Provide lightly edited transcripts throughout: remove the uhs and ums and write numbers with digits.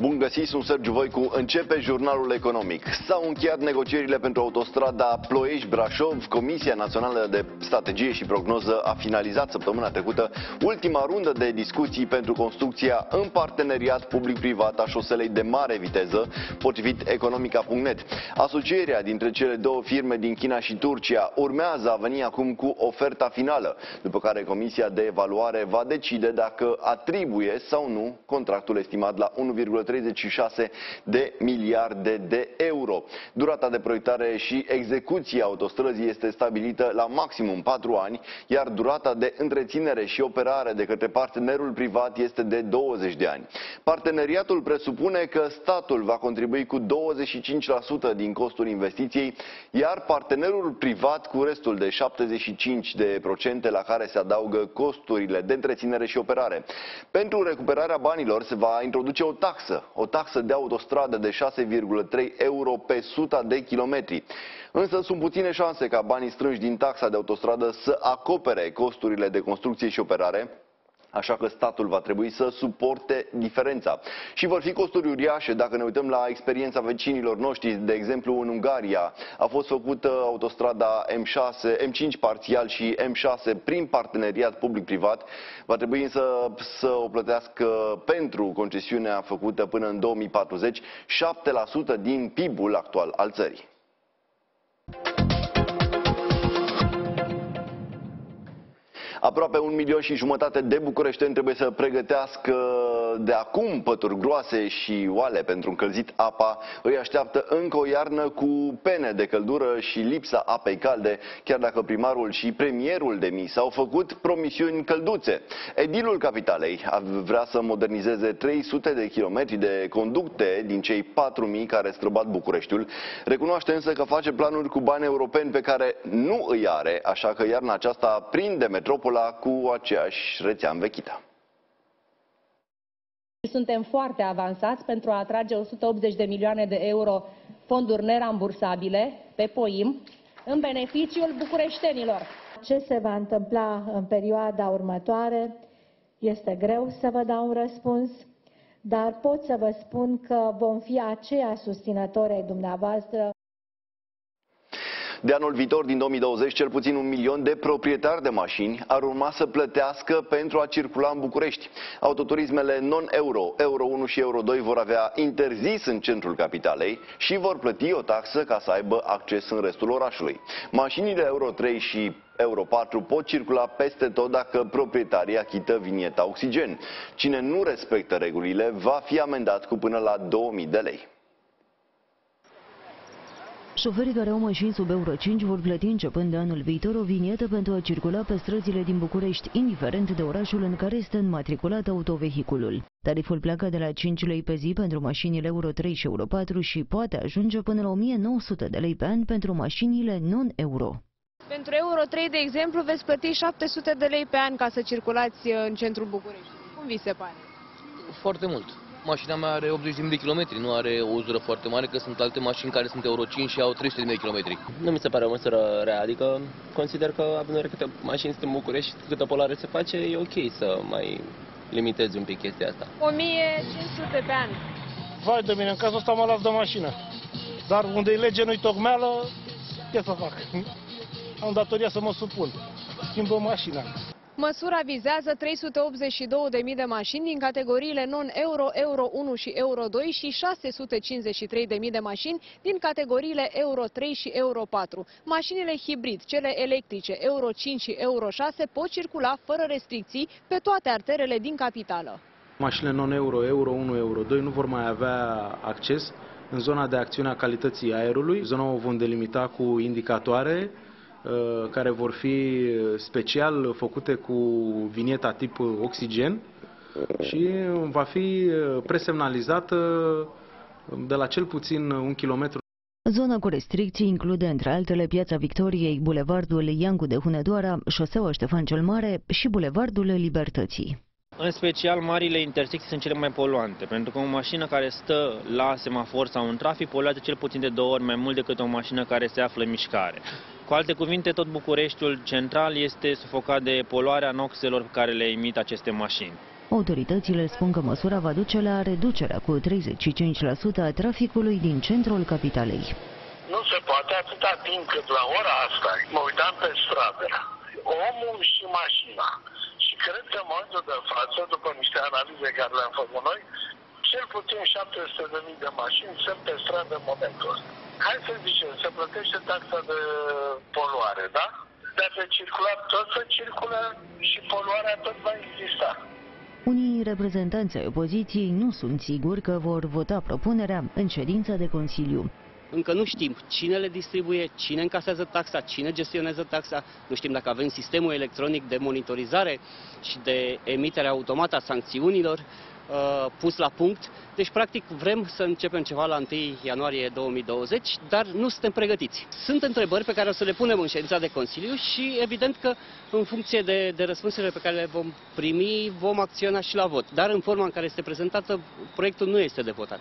Bun găsit, sunt Sergiu Voicu, începe Jurnalul Economic. S-au încheiat negocierile pentru autostrada Ploiești-Brașov. Comisia Națională de Strategie și Prognoză a finalizat săptămâna trecută ultima rundă de discuții pentru construcția în parteneriat public-privat a șoselei de mare viteză, potrivit economica.net. Asocierea dintre cele două firme din China și Turcia urmează a veni acum cu oferta finală, după care Comisia de Evaluare va decide dacă atribuie sau nu contractul estimat la 1,36 de miliarde de euro. Durata de proiectare și execuție a autostrăzii este stabilită la maximum 4 ani, iar durata de întreținere și operare de către partenerul privat este de 20 de ani. Parteneriatul presupune că statul va contribui cu 25% din costul investiției, iar partenerul privat cu restul de 75%, la care se adaugă costurile de întreținere și operare. Pentru recuperarea banilor se va introduce o taxă de autostradă de 6,3 euro pe 100 de kilometri. Însă sunt puține șanse ca banii strânși din taxa de autostradă să acopere costurile de construcție și operare, așa că statul va trebui să suporte diferența. Și vor fi costuri uriașe dacă ne uităm la experiența vecinilor noștri. De exemplu, în Ungaria a fost făcută autostrada M5 parțial și M6 prin parteneriat public-privat. Va trebui însă să o plătească pentru concesiunea făcută până în 2040, 7% din PIB-ul actual al țării. Aproape 1,5 milion de bucureșteni trebuie să pregătească de acum pături groase și oale pentru încălzit apa. Îi așteaptă încă o iarnă cu pene de căldură și lipsa apei calde, chiar dacă primarul și premierul demis au făcut promisiuni călduțe. Edilul Capitalei vrea să modernizeze 300 de kilometri de conducte din cei 4.000 care străbat Bucureștiul. Recunoaște însă că face planuri cu bani europeni pe care nu îi are, așa că iarna aceasta prinde metropola cu aceeași rețea învechită. Suntem foarte avansați pentru a atrage 180 de milioane de euro fonduri nerambursabile pe POIM în beneficiul bucureștenilor. Ce se va întâmpla în perioada următoare este greu să vă dau un răspuns, dar pot să vă spun că vom fi aceia susținători ai dumneavoastră. De anul viitor, din 2020, cel puțin 1 milion de proprietari de mașini ar urma să plătească pentru a circula în București. Autoturismele non-euro, Euro 1 și Euro 2, vor avea interzis în centrul capitalei și vor plăti o taxă ca să aibă acces în restul orașului. Mașinile Euro 3 și Euro 4 pot circula peste tot dacă proprietarii achită vinieta oxigen. Cine nu respectă regulile va fi amendat cu până la 2000 de lei. Șoferii care au mașini sub Euro 5 vor plăti începând de anul viitor o vinietă pentru a circula pe străzile din București, indiferent de orașul în care este înmatriculat autovehiculul. Tariful pleacă de la 5 lei pe zi pentru mașinile Euro 3 și Euro 4 și poate ajunge până la 1900 de lei pe an pentru mașinile non-euro. Pentru Euro 3, de exemplu, veți plăti 700 de lei pe an ca să circulați în centrul București. Cum vi se pare? Foarte mult. Mașina mea are 80.000 de kilometri, nu are o uzură foarte mare, că sunt alte mașini care sunt Euro 5 și au 300.000 de kilometri. Nu mi se pare o măsură rea, adică consider că având în câte mașini sunt în București, câtă polare se face, e ok să mai limitezi un pic chestia asta. 1.500 pe an. Vai de mine, în cazul ăsta mă las de mașină, dar unde e lege nu-i tocmeală, ce să fac? Am datoria să mă supun, schimb o mașină. Măsura vizează 382.000 de mașini din categoriile non-euro, Euro 1 și Euro 2 și 653.000 de mașini din categoriile Euro 3 și Euro 4. Mașinile hibrid, cele electrice, Euro 5 și Euro 6 pot circula fără restricții pe toate arterele din capitală. Mașinile non-euro, Euro 1, Euro 2 nu vor mai avea acces în zona de acțiune a calității aerului. Zona o vom delimita cu indicatoare care vor fi special făcute cu vinieta tip oxigen și va fi presemnalizată de la cel puțin 1 kilometru. Zona cu restricții include, între altele, Piața Victoriei, Bulevardul Iancu de Hunedoara, Șoseaua Ștefan cel Mare și Bulevardul Libertății. În special, marile intersecții sunt cele mai poluante, pentru că o mașină care stă la semafor sau în trafic poluează cel puțin de 2 ori mai mult decât o mașină care se află în mișcare. Cu alte cuvinte, tot Bucureștiul central este sufocat de poluarea noxelor pe care le emit aceste mașini. Autoritățile spun că măsura va duce la reducerea cu 35% a traficului din centrul capitalei. Nu se poate atâta timp cât la ora asta, mă uitam pe stradă, omul și mașina. Și cred că în momentul de față, după niște analize care le-am făcut noi, cel puțin 700.000 de mașini sunt pe stradă în momentul ăsta. Hai să zicem, se plătește taxa de poluare, da? Dacă circulă tot, să circulă și poluarea tot va exista. Unii reprezentanți ai opoziției nu sunt siguri că vor vota propunerea în ședința de Consiliu. Încă nu știm cine le distribuie, cine încasează taxa, cine gestionează taxa, nu știm dacă avem sistemul electronic de monitorizare și de emitere automată a sancțiunilor pus la punct. Deci, practic, vrem să începem ceva la 1 ianuarie 2020, dar nu suntem pregătiți. Sunt întrebări pe care o să le punem în ședința de Consiliu și, evident, că în funcție de răspunsurile pe care le vom primi, vom acționa și la vot. Dar, în forma în care este prezentată, proiectul nu este de votat.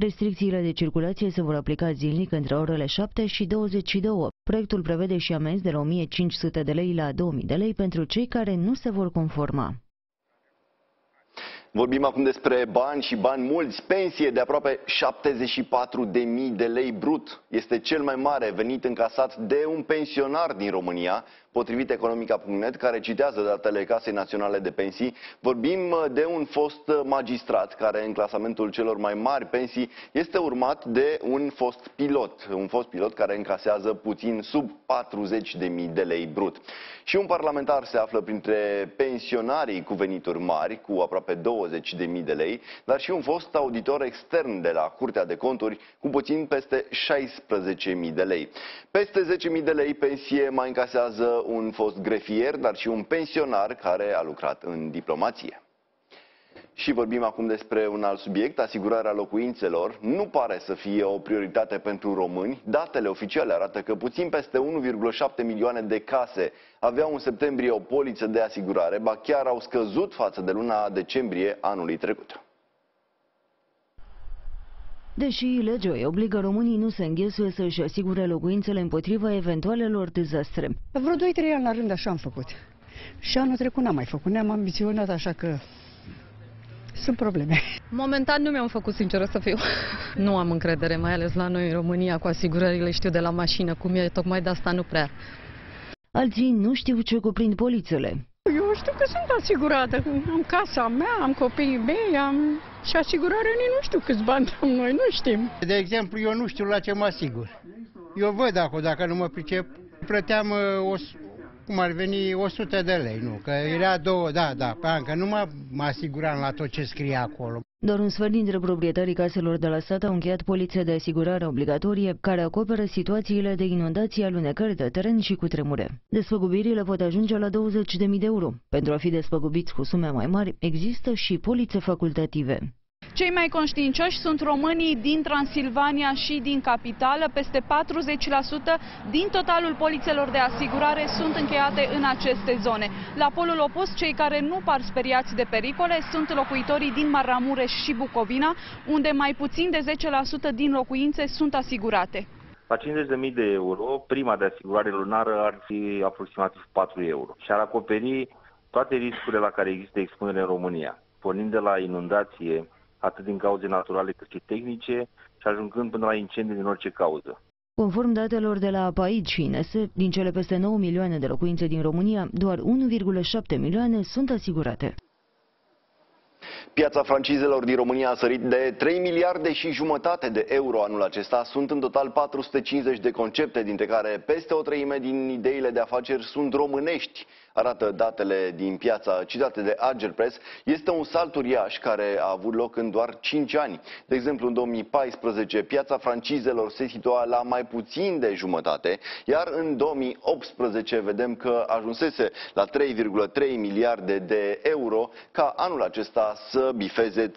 Restricțiile de circulație se vor aplica zilnic între orele 7 și 22. Proiectul prevede și amenzi de la 1.500 de lei la 2.000 de lei pentru cei care nu se vor conforma. Vorbim acum despre bani și bani mulți. Pensie de aproape 74.000 de lei brut este cel mai mare venit încasat de un pensionar din România, potrivit Economica.net, care citează datele Casei Naționale de Pensii. Vorbim de un fost magistrat care în clasamentul celor mai mari pensii este urmat de un fost pilot. Un fost pilot care încasează puțin sub 40.000 de lei brut. Și un parlamentar se află printre pensionarii cu venituri mari, cu aproape 20.000 de lei, dar și un fost auditor extern de la Curtea de Conturi cu puțin peste 16.000 de lei. Peste 10.000 de lei pensie mai încasează un fost grefier, dar și un pensionar care a lucrat în diplomație. Și vorbim acum despre un alt subiect, asigurarea locuințelor. Nu pare să fie o prioritate pentru români. Datele oficiale arată că puțin peste 1,7 milioane de case aveau în septembrie o poliță de asigurare, ba chiar au scăzut față de luna decembrie anului trecut. Deși legea îi obligă, românii nu se înghesuie să-și asigure locuințele împotriva eventualelor dezastre. Vreo 2-3 ani la rând așa am făcut. Și anul trecut n-am mai făcut, ne-am ambiționat, așa că... sunt probleme. Momentan nu mi-am făcut, sinceră să fiu. Nu am încredere, mai ales la noi în România, cu asigurările, știu de la mașină cum e, tocmai de asta nu prea. Alții nu știu ce cuprind polițele. Eu știu că sunt asigurată, am casa mea, am copiii mei, am... și asigurarea nu știu câți bani am noi, nu știm. De exemplu, eu nu știu la ce mă asigur. Eu văd acolo, dacă nu mă pricep, plăteam o... cum ar veni 100 de lei, nu? Că era două, da, pe an, că nu mă asiguram la tot ce scria acolo. Doar un sfert dintre proprietarii caselor de la stat au încheiat polițe de asigurare obligatorie care acoperă situațiile de inundații, alunecări de teren și cutremure. Despăgubirile pot ajunge la 20.000 de euro. Pentru a fi despăgubiți cu sume mai mari, există și polițe facultative. Cei mai conștiincioși sunt românii din Transilvania și din capitală. Peste 40% din totalul polițelor de asigurare sunt încheiate în aceste zone. La polul opus, cei care nu par speriați de pericole sunt locuitorii din Maramureș și Bucovina, unde mai puțin de 10% din locuințe sunt asigurate. La 50.000 de euro, prima de asigurare lunară ar fi aproximativ 4 euro și ar acoperi toate riscurile la care există expunere în România, pornind de la inundație, atât din cauze naturale cât și tehnice, și ajungând până la incendii din orice cauză. Conform datelor de la APAID și INS, din cele peste 9 milioane de locuințe din România, doar 1,7 milioane sunt asigurate. Piața francizelor din România a sărit de 3,5 miliarde de euro anul acesta. Sunt în total 450 de concepte, dintre care peste o treime din ideile de afaceri sunt românești, arată datele din piața citate de Ager Press. Este un salt uriaș care a avut loc în doar 5 ani. De exemplu, în 2014, piața francizelor se situa la mai puțin de jumătate, iar în 2018 vedem că ajunsese la 3,3 miliarde de euro, ca anul acesta să bifeze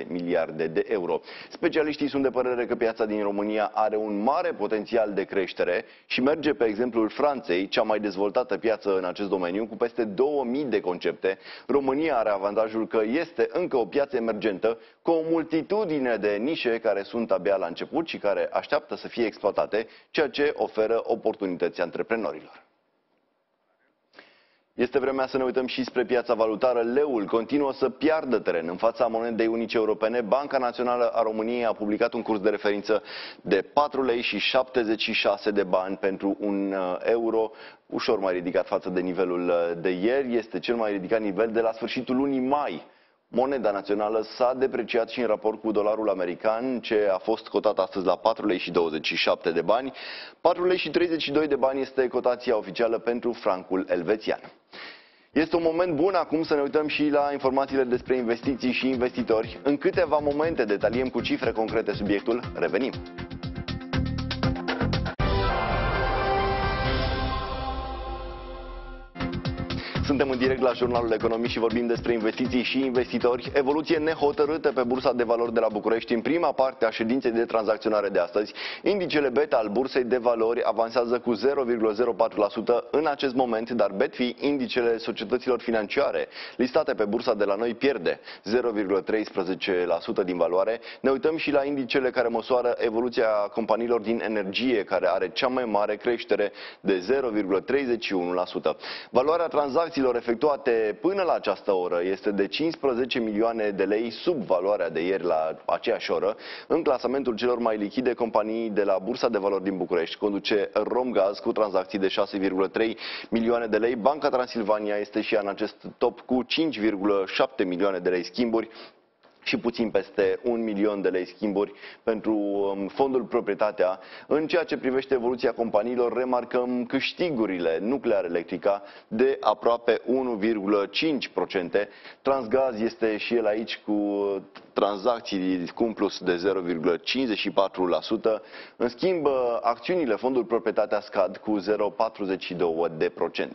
3,6 miliarde de euro. Specialiștii sunt de părere că piața din România are un mare potențial de creștere și merge pe exemplul Franței, cea mai dezvoltată piață în acest domeniu, cu peste 2000 de concepte, România are avantajul că este încă o piață emergentă, cu o multitudine de nișe care sunt abia la început și care așteaptă să fie exploatate, ceea ce oferă oportunități antreprenorilor. Este vremea să ne uităm și spre piața valutară. Leul continuă să piardă teren în fața monedei unice europene. Banca Națională a României a publicat un curs de referință de 4,76 lei de bani pentru un euro, ușor mai ridicat față de nivelul de ieri. Este cel mai ridicat nivel de la sfârșitul lunii mai. Moneda națională s-a depreciat și în raport cu dolarul american, ce a fost cotat astăzi la 4,27 lei de bani. 4,32 lei de bani este cotația oficială pentru francul elvețian. Este un moment bun acum să ne uităm și la informațiile despre investiții și investitori. În câteva momente detaliem cu cifre concrete subiectul. Revenim! Suntem în direct la Jurnalul Economic și vorbim despre investiții și investitori. Evoluție nehotărâtă pe Bursa de Valori de la București în prima parte a ședinței de tranzacționare de astăzi. Indicele beta al Bursei de Valori avansează cu 0,04% în acest moment, dar BETFI, indicele societăților financiare listate pe bursa de la noi, pierde 0,13% din valoare. Ne uităm și la indicele care măsoară evoluția companiilor din energie, care are cea mai mare creștere de 0,31%. Valoarea tranzacției efectuate până la această oră este de 15 milioane de lei sub valoarea de ieri la aceeași oră. În clasamentul celor mai lichide companii de la Bursa de Valori din București conduce Romgaz cu tranzacții de 6,3 milioane de lei. Banca Transilvania este și ea în acest top cu 5,7 milioane de lei schimburi și puțin peste 1 milion de lei schimburi pentru fondul Proprietatea. În ceea ce privește evoluția companiilor, remarcăm câștigurile Nuclear Electrica de aproape 1,5%. Transgaz este și el aici cu tranzacții cu un plus de 0,54%. În schimb, acțiunile fondul Proprietatea scad cu 0,42%.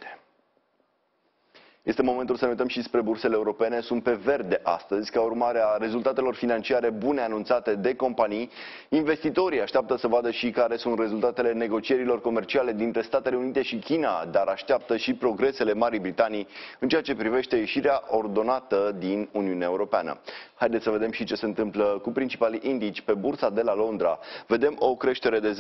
Este momentul să ne uităm și spre bursele europene. Sunt pe verde astăzi, ca urmare a rezultatelor financiare bune anunțate de companii. Investitorii așteaptă să vadă și care sunt rezultatele negocierilor comerciale dintre Statele Unite și China, dar așteaptă și progresele Marii Britanii în ceea ce privește ieșirea ordonată din Uniunea Europeană. Haideți să vedem și ce se întâmplă cu principalii indici pe bursa de la Londra. Vedem o creștere de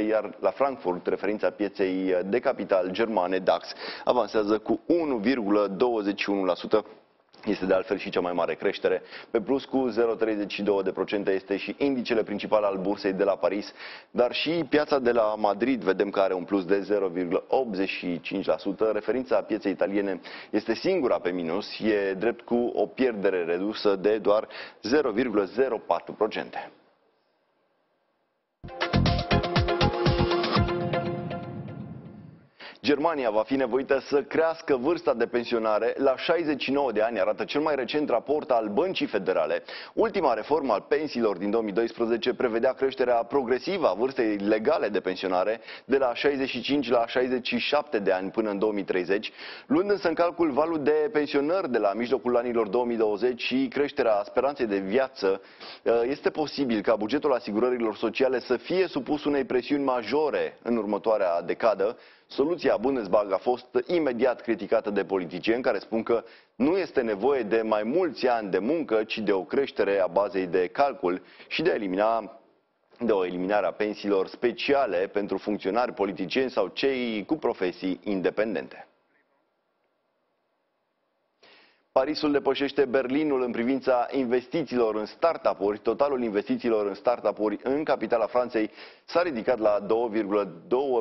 0,81%, iar la Frankfurt, referința pieței de capital germane, DAX, avansează cu 1,21%. Este de altfel și cea mai mare creștere. Pe plus cu 0,32% este și indicele principal al bursei de la Paris, dar și piața de la Madrid vedem că are un plus de 0,85%. Referința pieței italiene este singura pe minus, e drept cu o pierdere redusă de doar 0,04%. Germania va fi nevoită să crească vârsta de pensionare la 69 de ani, arată cel mai recent raport al Băncii Federale. Ultima reformă al pensiilor din 2012 prevedea creșterea progresivă a vârstei legale de pensionare de la 65 la 67 de ani până în 2030, luând însă în calcul valul de pensionări de la mijlocul anilor 2020 și creșterea speranței de viață. Este posibil ca bugetul asigurărilor sociale să fie supus unei presiuni majore în următoarea decadă. Soluția Bundesbank a fost imediat criticată de politicieni care spun că nu este nevoie de mai mulți ani de muncă, ci de o creștere a bazei de calcul și de o eliminare a pensiilor speciale pentru funcționari, politicieni sau cei cu profesii independente. Parisul depășește Berlinul în privința investițiilor în startup-uri. Totalul investițiilor în startup-uri în capitala Franței s-a ridicat la 2,2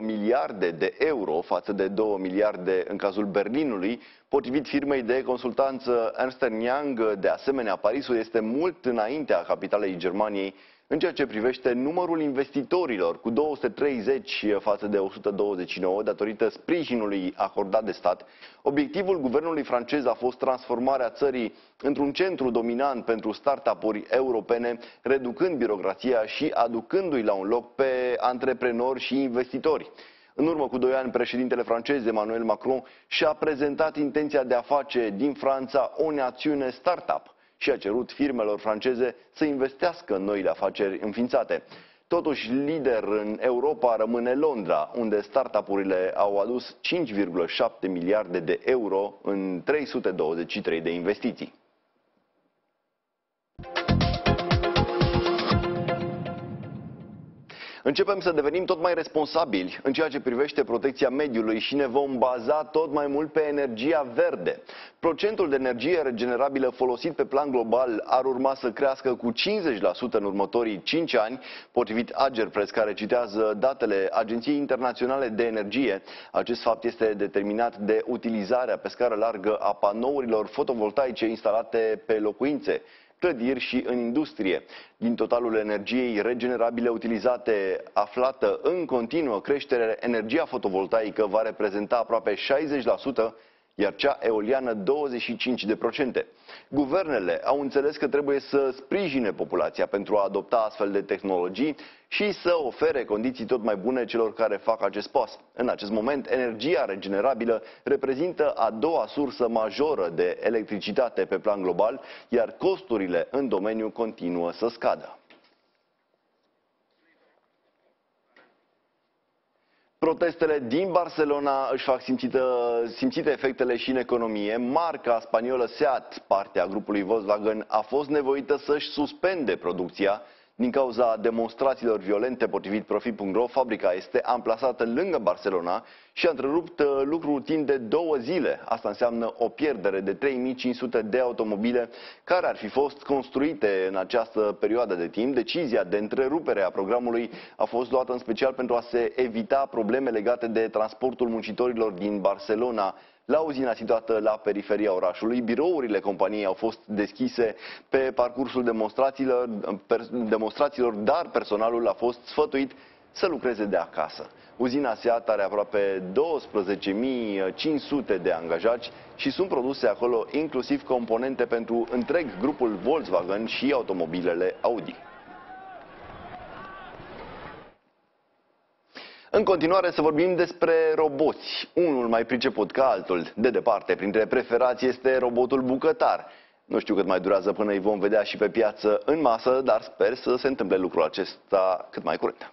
miliarde de euro față de 2 miliarde în cazul Berlinului. Potrivit firmei de consultanță Ernst & Young, de asemenea, Parisul este mult înaintea capitalei Germaniei în ceea ce privește numărul investitorilor, cu 230 față de 129, datorită sprijinului acordat de stat. Obiectivul guvernului francez a fost transformarea țării într-un centru dominant pentru startup-uri europene, reducând birocrația și aducându-i la un loc pe antreprenori și investitori. În urmă cu 2 ani, președintele francez Emmanuel Macron și-a prezentat intenția de a face din Franța o națiune startup și a cerut firmelor franceze să investească în noile afaceri înființate. Totuși, lider în Europa rămâne Londra, unde startup-urile au adus 5,7 miliarde de euro în 323 de investiții. Începem să devenim tot mai responsabili în ceea ce privește protecția mediului și ne vom baza tot mai mult pe energia verde. Procentul de energie regenerabilă folosit pe plan global ar urma să crească cu 50% în următorii 5 ani, potrivit Agerpres, care citează datele Agenției Internaționale de Energie. Acest fapt este determinat de utilizarea pe scară largă a panourilor fotovoltaice instalate pe locuințe, clădiri și în industrie. Din totalul energiei regenerabile utilizate, aflată în continuă creștere, energia fotovoltaică va reprezenta aproape 60%, iar cea eoliană 25%. Guvernele au înțeles că trebuie să sprijine populația pentru a adopta astfel de tehnologii și să ofere condiții tot mai bune celor care fac acest pas. În acest moment, energia regenerabilă reprezintă a doua sursă majoră de electricitate pe plan global, iar costurile în domeniu continuă să scadă. Protestele din Barcelona își fac simțite efectele și în economie. Marca spaniolă Seat, parte a grupului Volkswagen, a fost nevoită să-și suspende producția din cauza demonstrațiilor violente. Potrivit Profit.ro, fabrica este amplasată lângă Barcelona și a întrerupt lucrul timp de 2 zile. Asta înseamnă o pierdere de 3500 de automobile care ar fi fost construite în această perioadă de timp. Decizia de întrerupere a programului a fost luată în special pentru a se evita probleme legate de transportul muncitorilor din Barcelona la uzina situată la periferia orașului. Birourile companiei au fost deschise pe parcursul demonstrațiilor, dar personalul a fost sfătuit să lucreze de acasă. Uzina Seat are aproape 12.500 de angajați și sunt produse acolo inclusiv componente pentru întreg grupul Volkswagen și automobilele Audi. În continuare să vorbim despre roboți, unul mai priceput ca altul. De departe, printre preferați este robotul bucătar. Nu știu cât mai durează până îi vom vedea și pe piață în masă, dar sper să se întâmple lucrul acesta cât mai curând.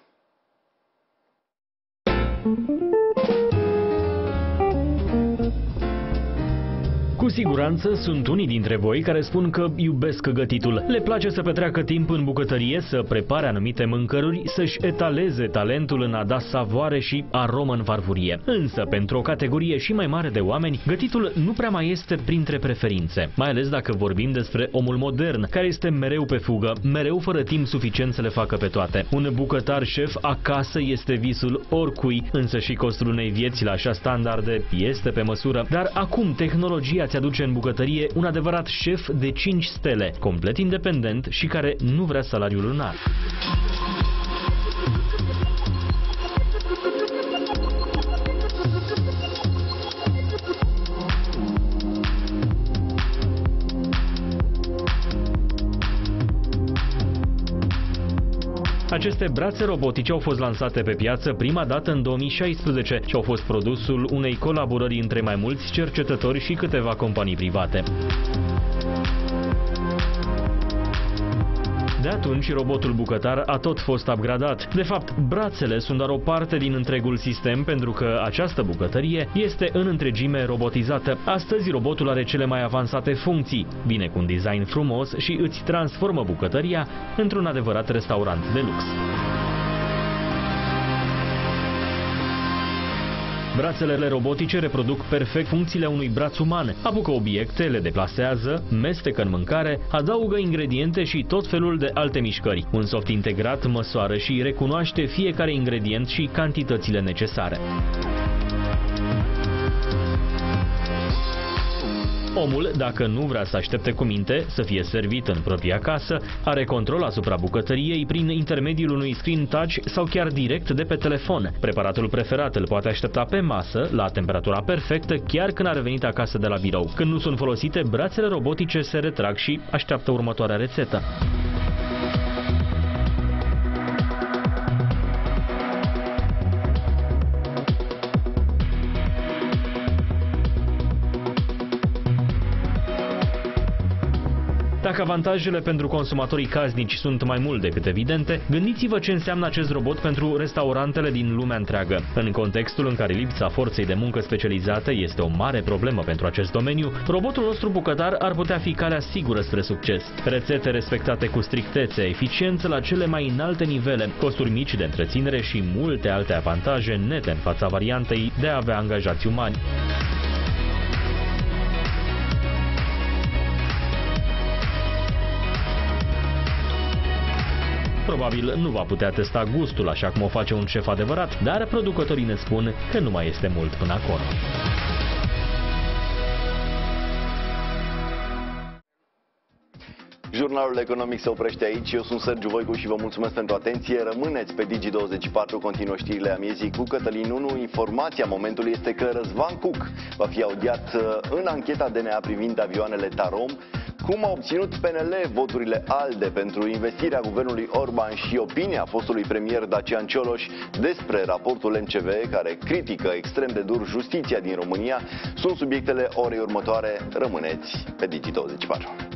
Cu siguranță sunt unii dintre voi care spun că iubesc gătitul. Le place să petreacă timp în bucătărie, să prepare anumite mâncăruri, să-și etaleze talentul în a da savoare și aromă în farfurie. Însă, pentru o categorie și mai mare de oameni, gătitul nu prea mai este printre preferințe. Mai ales dacă vorbim despre omul modern, care este mereu pe fugă, mereu fără timp suficient să le facă pe toate. Un bucătar șef acasă este visul oricui, însă și costul unei vieți la așa standarde este pe măsură. Dar acum tehnologia îți aduce în bucătărie un adevărat șef de 5 stele, complet independent și care nu vrea salariul lunar. Aceste brațe robotice au fost lansate pe piață prima dată în 2016 și au fost produsul unei colaborări între mai mulți cercetători și câteva companii private. De atunci, robotul bucătar a tot fost upgradat. De fapt, brațele sunt doar o parte din întregul sistem, pentru că această bucătărie este în întregime robotizată. Astăzi, robotul are cele mai avansate funcții, vine cu un design frumos și îți transformă bucătăria într-un adevărat restaurant de lux. Brațelele robotice reproduc perfect funcțiile unui braț uman, apucă obiecte, le deplasează, mestecă în mâncare, adaugă ingrediente și tot felul de alte mișcări. Un soft integrat măsoară și recunoaște fiecare ingredient și cantitățile necesare. Omul, dacă nu vrea să aștepte cu minte să fie servit în propria casă, are control asupra bucătăriei prin intermediul unui screen touch sau chiar direct de pe telefon. Preparatul preferat îl poate aștepta pe masă, la temperatura perfectă, chiar când a revenit acasă de la birou. Când nu sunt folosite, brațele robotice se retrag și așteaptă următoarea rețetă. Dacă avantajele pentru consumatorii casnici sunt mai mult decât evidente, gândiți-vă ce înseamnă acest robot pentru restaurantele din lumea întreagă. În contextul în care lipsa forței de muncă specializate este o mare problemă pentru acest domeniu, robotul nostru bucătar ar putea fi calea sigură spre succes. Rețete respectate cu strictețe, eficiență la cele mai înalte nivele, costuri mici de întreținere și multe alte avantaje nete în fața variantei de a avea angajați umani. Probabil nu va putea testa gustul așa cum o face un șef adevărat, dar producătorii ne spun că nu mai este mult până acolo. Jurnalul economic se oprește aici. Eu sunt Sergiu Voicu și vă mulțumesc pentru atenție. Rămâneți pe Digi24, continuă știrile amiezii cu Cătălin Unu. Informația momentului este că Răzvan Cuc va fi audiat în ancheta DNA privind avioanele Tarom. Cum a obținut PNL voturile ALDE pentru investirea guvernului Orban și opinia fostului premier Dacian Cioloș despre raportul MCV, care critică extrem de dur justiția din România, sunt subiectele orei următoare. Rămâneți pe Digi24.